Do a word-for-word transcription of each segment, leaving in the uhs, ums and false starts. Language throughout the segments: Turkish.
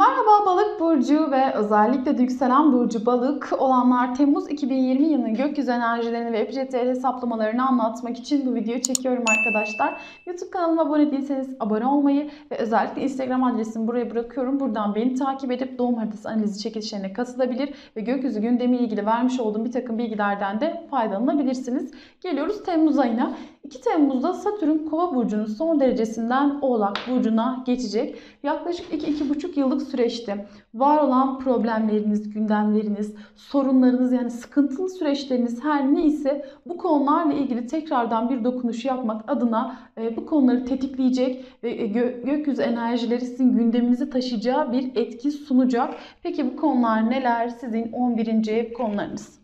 Merhaba Balık Burcu ve özellikle de yükselen burcu balık olanlar, Temmuz iki bin yirmi yılının gökyüzü enerjilerini ve Ebced hesaplamalarını anlatmak için bu videoyu çekiyorum arkadaşlar. YouTube kanalıma abone değilseniz abone olmayı ve özellikle Instagram adresimi buraya bırakıyorum. Buradan beni takip edip doğum haritası analizi çekilişlerine katılabilir ve gökyüzü gündemiyle ilgili vermiş olduğum bir takım bilgilerden de faydalanabilirsiniz. Geliyoruz Temmuz ayına. iki Temmuz'da Satürn Kova Burcu'nun son derecesinden Oğlak Burcu'na geçecek. Yaklaşık iki iki buçuk yıllık süreçte var olan problemleriniz, gündemleriniz, sorunlarınız, yani sıkıntılı süreçleriniz her neyse bu konularla ilgili tekrardan bir dokunuş yapmak adına e, bu konuları tetikleyecek ve gö gökyüzü enerjileri sizin gündeminizi taşıyacağı bir etki sunacak. Peki bu konular neler? Sizin on birinci ev konularınız.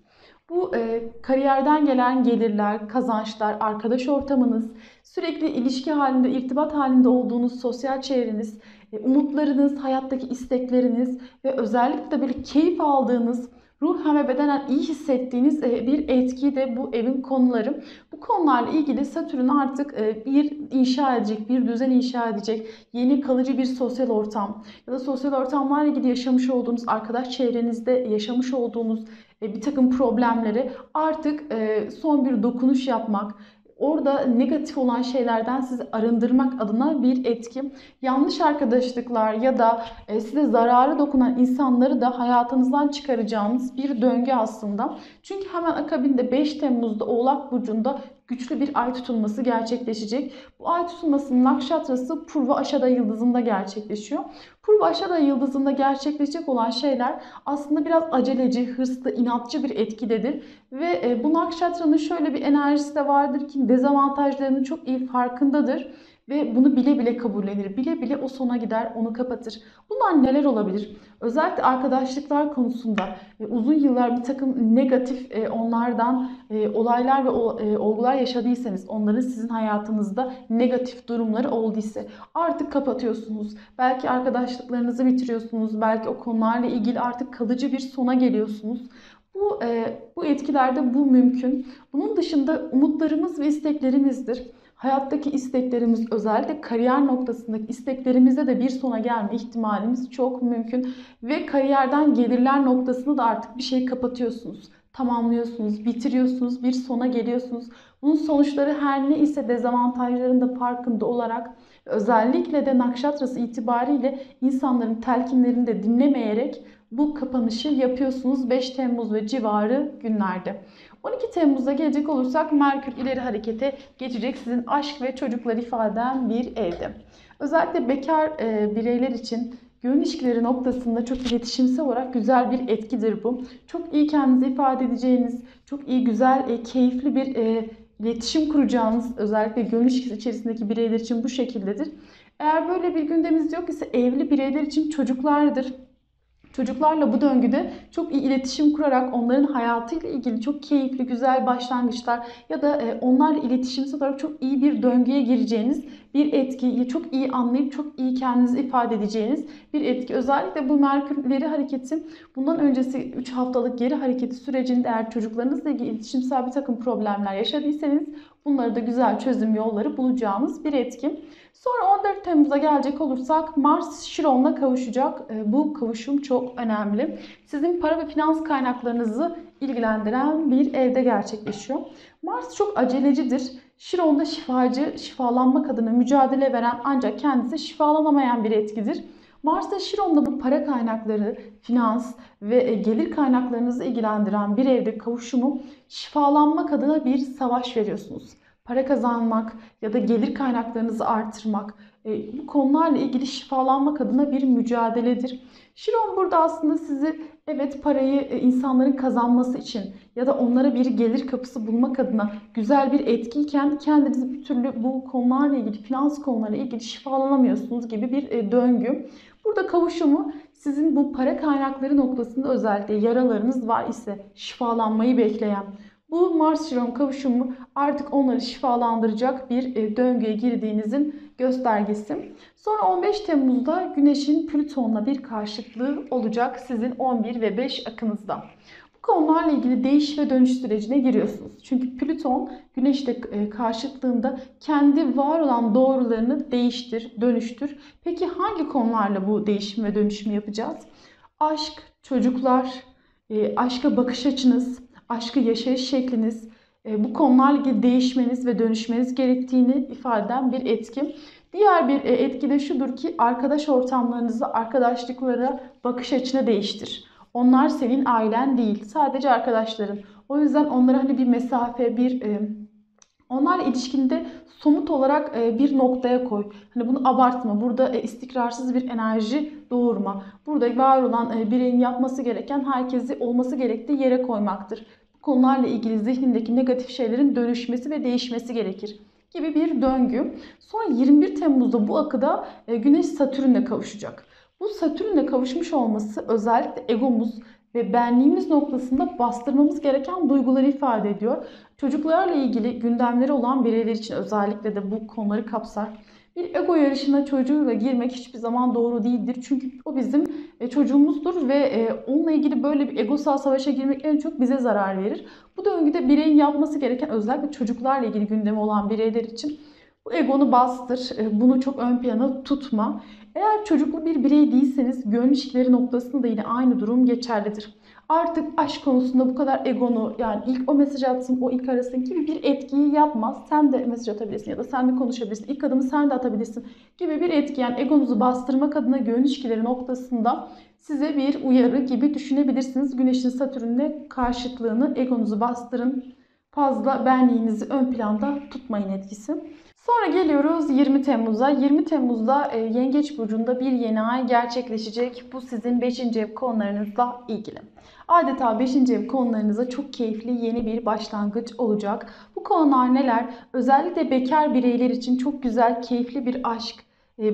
Bu e, kariyerden gelen gelirler, kazançlar, arkadaş ortamınız, sürekli ilişki halinde, irtibat halinde olduğunuz sosyal çevreniz, e, umutlarınız, hayattaki istekleriniz ve özellikle böyle keyif aldığınız, ruhen ve bedenen iyi hissettiğiniz bir etki de bu evin konuları. Bu konularla ilgili Satürn artık bir inşa edecek, bir düzen inşa edecek, yeni kalıcı bir sosyal ortam ya da sosyal ortamlarla ilgili yaşamış olduğunuz, arkadaş çevrenizde yaşamış olduğunuz bir takım problemleri artık son bir dokunuş yapmak, orada negatif olan şeylerden sizi arındırmak adına bir etki. Yanlış arkadaşlıklar ya da size zararı dokunan insanları da hayatınızdan çıkaracağınız bir döngü aslında. Çünkü hemen akabinde beş Temmuz'da Oğlak Burcu'nda güçlü bir ay tutulması gerçekleşecek. Bu ay tutulmasının nakşatrası Purva Ashada yıldızında gerçekleşiyor. Purva Ashada yıldızında gerçekleşecek olan şeyler aslında biraz aceleci, hırslı, inatçı bir etkidedir. Ve bu nakşatranın şöyle bir enerjisi de vardır ki dezavantajlarının çok iyi farkındadır. Ve bunu bile bile kabullenir. Bile bile o sona gider, onu kapatır. Bunlar neler olabilir? Özellikle arkadaşlıklar konusunda uzun yıllar bir takım negatif onlardan olaylar ve olgular yaşadıysanız, onların sizin hayatınızda negatif durumları olduysa artık kapatıyorsunuz. Belki arkadaşlıklarınızı bitiriyorsunuz. Belki o konularla ilgili artık kalıcı bir sona geliyorsunuz. Bu, bu etkilerde bu mümkün. Bunun dışında umutlarımız ve isteklerimizdir. Hayattaki isteklerimiz, özellikle kariyer noktasındaki isteklerimizde de bir sona gelme ihtimalimiz çok mümkün. Ve kariyerden gelirler noktasında da artık bir şey kapatıyorsunuz, tamamlıyorsunuz, bitiriyorsunuz, bir sona geliyorsunuz. Bunun sonuçları her ne ise dezavantajların da farkında olarak, özellikle de nakşatrası itibariyle insanların telkinlerini de dinlemeyerek bu kapanışı yapıyorsunuz beş Temmuz ve civarı günlerde. on iki Temmuz'a gelecek olursak Merkür ileri harekete geçecek, sizin aşk ve çocukları ifade eden bir evde. Özellikle bekar e, bireyler için gönül ilişkileri noktasında çok iletişimsel olarak güzel bir etkidir bu. Çok iyi kendinizi ifade edeceğiniz, çok iyi, güzel, e, keyifli bir e, iletişim kuracağınız, özellikle gönül ilişkisi içerisindeki bireyler için bu şekildedir. Eğer böyle bir gündeminiz yok ise evli bireyler için çocuklardır. Çocuklarla bu döngüde çok iyi iletişim kurarak onların hayatıyla ilgili çok keyifli, güzel başlangıçlar ya da onlarla iletişimsel olarak çok iyi bir döngüye gireceğiniz bir etki, çok iyi anlayıp çok iyi kendinizi ifade edeceğiniz bir etki. Özellikle bu Merkür ileri hareketi, bundan öncesi üç haftalık geri hareketi sürecinde eğer çocuklarınızla ilgili iletişimsel bir takım problemler yaşadıysanız bunları da güzel çözüm yolları bulacağımız bir etki. Sonra on dört Temmuz'a gelecek olursak Mars Şiron'la kavuşacak. Bu kavuşum çok önemli. Sizin para ve finans kaynaklarınızı ilgilendiren bir evde gerçekleşiyor. Mars çok acelecidir. Şiron'da şifacı, şifalanmak adına mücadele veren ancak kendisi şifalanamayan bir etkidir. Mars'ta Şiron'da bu para kaynakları, finans ve gelir kaynaklarınızı ilgilendiren bir evde kavuşumu, şifalanmak adına bir savaş veriyorsunuz. Para kazanmak ya da gelir kaynaklarınızı artırmak, bu konularla ilgili şifalanmak adına bir mücadeledir. Şiron burada aslında sizi, evet, parayı insanların kazanması için ya da onlara bir gelir kapısı bulmak adına güzel bir etkiyken kendinizi bir türlü bu konularla ilgili, finans konularıyla ilgili şifalanamıyorsunuz gibi bir döngü. Burada kavuşumu sizin bu para kaynakları noktasında özellikle yaralarınız var ise şifalanmayı bekleyen, bu Mars-Şiron kavuşumu artık onları şifalandıracak bir döngüye girdiğinizin göstergesi. Sonra on beş Temmuz'da Güneş'in Plüton'la bir karşıtlığı olacak sizin on bir ve beş akınızda. Bu konularla ilgili değiş ve dönüş sürecine giriyorsunuz. Çünkü Plüton Güneş'le karşıtlığında kendi var olan doğrularını değiştir, dönüştür. Peki hangi konularla bu değişim ve dönüşümü yapacağız? Aşk, çocuklar, aşka bakış açınız, aşkı yaşayış şekliniz, bu konularla ilgili değişmeniz ve dönüşmeniz gerektiğini ifade eden bir etki. Diğer bir etki de şudur ki arkadaş ortamlarınızı, arkadaşlıklara bakış açını değiştir. Onlar senin ailen değil, sadece arkadaşların. O yüzden onlara hani bir mesafe, bir e, onlarla ilişkinde somut olarak e, bir noktaya koy. Hani bunu abartma. Burada e, istikrarsız bir enerji doğurma. Burada var olan e, bireyin yapması gereken herkesi olması gerektiği yere koymaktır. Bu konularla ilgili zihnindeki negatif şeylerin dönüşmesi ve değişmesi gerekir gibi bir döngü. Sonra yirmi bir Temmuz'da bu akıda e, Güneş Satürn'le kavuşacak. Bu Satürn'le kavuşmuş olması özellikle egomuz ve benliğimiz noktasında bastırmamız gereken duyguları ifade ediyor. Çocuklarla ilgili gündemleri olan bireyler için özellikle de bu konuları kapsar. Bir ego yarışına çocuğuyla girmek hiçbir zaman doğru değildir. Çünkü o bizim çocuğumuzdur ve onunla ilgili böyle bir egosal savaşa girmek en çok bize zarar verir. Bu döngüde bireyin yapması gereken özellikle çocuklarla ilgili gündemi olan bireyler için bu egonu bastır, bunu çok ön plana tutma. Eğer çocuklu bir birey değilseniz gönül ilişkileri noktasında da yine aynı durum geçerlidir. Artık aşk konusunda bu kadar egonu yani ilk o mesaj atsın o ilk arasın gibi bir etkiyi yapmaz. Sen de mesaj atabilirsin ya da sen de konuşabilirsin. İlk adımı sen de atabilirsin gibi bir etki yani egonuzu bastırmak adına gönül ilişkileri noktasında size bir uyarı gibi düşünebilirsiniz. Güneşin Satürn'le karşıtlığını egonuzu bastırın. Fazla benliğinizi ön planda tutmayın etkisi. Sonra geliyoruz yirmi Temmuz'a. yirmi Temmuz'da Yengeç Burcu'nda bir yeni ay gerçekleşecek. Bu sizin beşinci ev konularınızla ilgili. Adeta beşinci ev konularınıza çok keyifli yeni bir başlangıç olacak. Bu konular neler? Özellikle bekar bireyler için çok güzel, keyifli bir aşk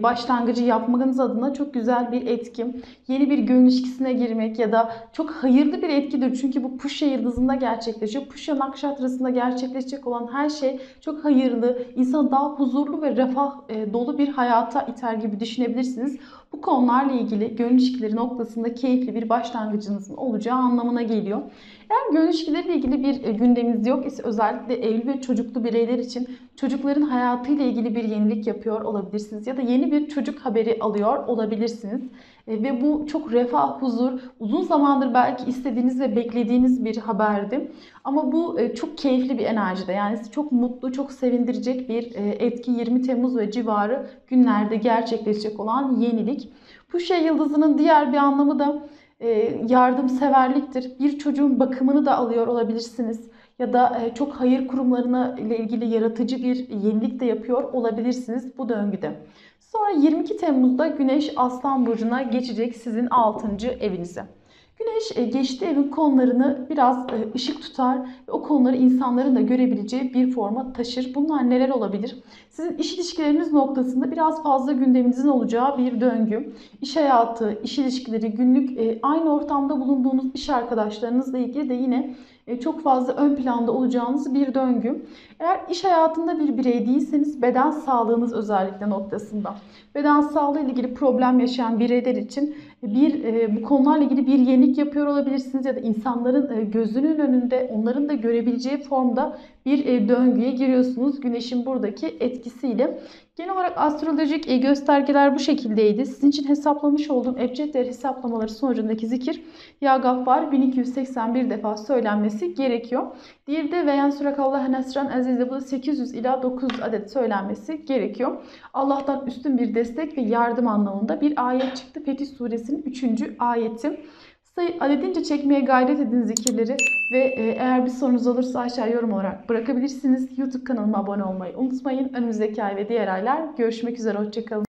başlangıcı yapmanız adına çok güzel bir etki. Yeni bir gönül ilişkisine girmek ya da çok hayırlı bir etkidir. Çünkü bu Puşya yıldızında gerçekleşiyor. Puşya Nakşatrası'nda gerçekleşecek olan her şey çok hayırlı, insanı daha huzurlu ve refah dolu bir hayata iter gibi düşünebilirsiniz. Bu konularla ilgili gönül ilişkileri noktasında keyifli bir başlangıcınızın olacağı anlamına geliyor. Eğer gönül ilişkileriyle ilgili bir gündeminiz yok ise özellikle evli ve çocuklu bireyler için çocukların hayatıyla ilgili bir yenilik yapıyor olabilirsiniz ya da yeni bir çocuk haberi alıyor olabilirsiniz. Ve bu çok refah, huzur, uzun zamandır belki istediğiniz ve beklediğiniz bir haberdi. Ama bu çok keyifli bir enerjide yani çok mutlu, çok sevindirecek bir etki yirmi Temmuz ve civarı günlerde gerçekleşecek olan yenilik. Puşya yıldızının diğer bir anlamı da yardımseverliktir. Bir çocuğun bakımını da alıyor olabilirsiniz. Ya da çok hayır kurumlarına ile ilgili yaratıcı bir yenilik de yapıyor olabilirsiniz bu döngüde. Sonra yirmi iki Temmuz'da Güneş Aslan Burcu'na geçecek sizin altıncı evinize. Güneş geçtiği evin konularını biraz ışık tutar ve o konuları insanların da görebileceği bir forma taşır. Bunlar neler olabilir? Sizin iş ilişkileriniz noktasında biraz fazla gündeminizin olacağı bir döngü. İş hayatı, iş ilişkileri, günlük aynı ortamda bulunduğunuz iş arkadaşlarınızla ilgili de yine çok fazla ön planda olacağınız bir döngü. Eğer iş hayatında bir birey değilseniz beden sağlığınız özellikle noktasında. Beden sağlığı ile ilgili problem yaşayan bireyler için bir bu konularla ilgili bir yenilik yapıyor olabilirsiniz ya da insanların gözünün önünde onların da görebileceği formda bir döngüye giriyorsunuz Güneş'in buradaki etkisiyle. Genel olarak astrolojik göstergeler bu şekildeydi. Sizin için hesaplamış olduğum Ebced değer hesaplamaları sonucundaki zikir Ya Gaffar bin iki yüz seksen bir defa söylenmesi gerekiyor. Diğeri de Yensurekellahu Nasran Aziza bu da sekiz yüz ila dokuz yüz adet söylenmesi gerekiyor. Allah'tan üstün bir destek ve yardım anlamında bir ayet çıktı. Fetih Suresi'nin üçüncü ayeti. Sayı adedince çekmeye gayret edin zikirleri ve eğer bir sorunuz olursa aşağı yorum olarak bırakabilirsiniz. YouTube kanalıma abone olmayı unutmayın. Önümüzdeki ay ve diğer aylar görüşmek üzere. Hoşça kalın.